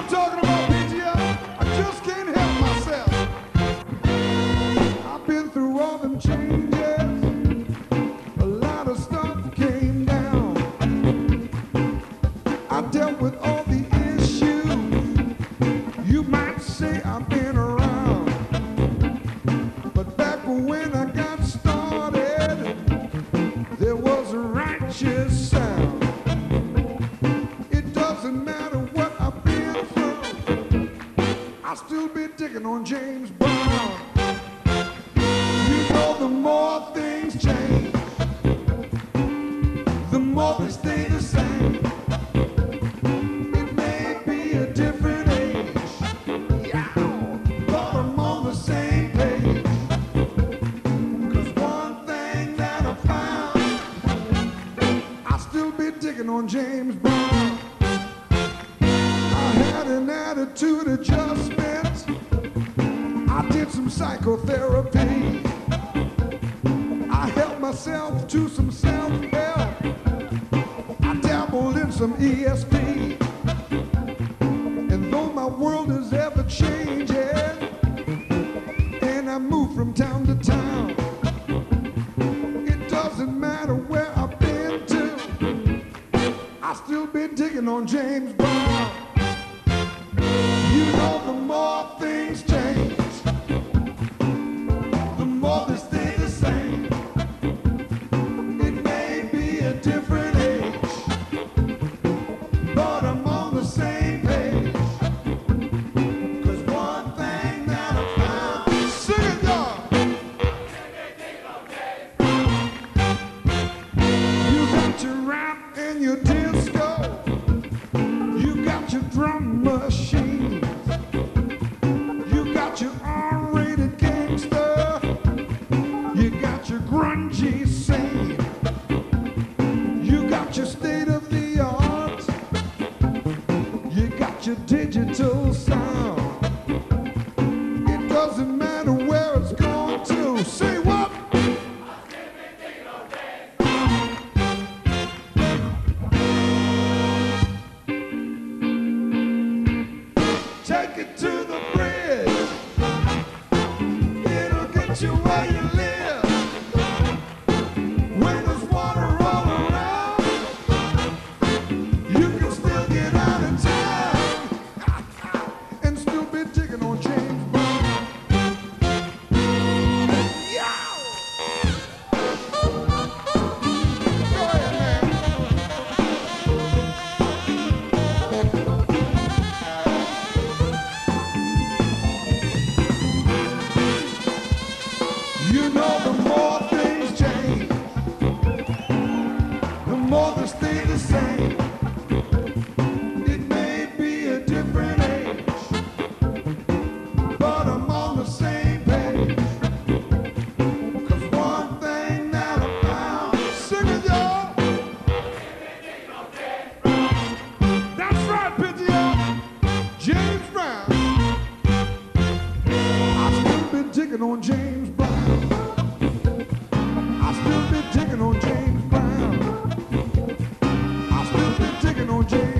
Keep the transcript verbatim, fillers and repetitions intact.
I'm talking about, P G I. I just can't help myself. I've been through all them changes. A lot of stuff came down. I dealt with all the issues. You might say I've been around. But back when I got started, there was a righteous sound. It doesn't matter what I've been through, I'll still be digging on James Brown. You know, the more things change, the more they stay the same. It may be a different age, yeah, but I'm on the same page. 'Cause one thing that I found, I'll still be digging on James Brown. I had an attitude adjustment. I did some psychotherapy. I helped myself to some self-help. I dabbled in some E S P. And though my world is ever changing, and I move from town to town, it doesn't matter where I've been to, I'll still be digging on James Brown. You know, the more things change, the more they stay the same. It may be a different age, but I'm on the same page. 'Cause one thing that I found, sing it, y'all. You got your rap and your disco. You got your drum machine. You R-rated gangster, you got your grungy scene, you got your state-of-the-art, you got your digital sound. It doesn't matter where it's going to. Say what? Take it to the bridge. You where you live, when there's water all around, you can still get out of town and still be digging on James Brown. Yeah. Go ahead, man. You know, the more things change, the more they stay the same. It may be a different age, but I'm on the same page. 'Cause one thing that I found, sing it, y'all. That's right, P G I. James Brown. I've still been digging on James Brown. I've still been digging on James Brown. I've still been digging on James.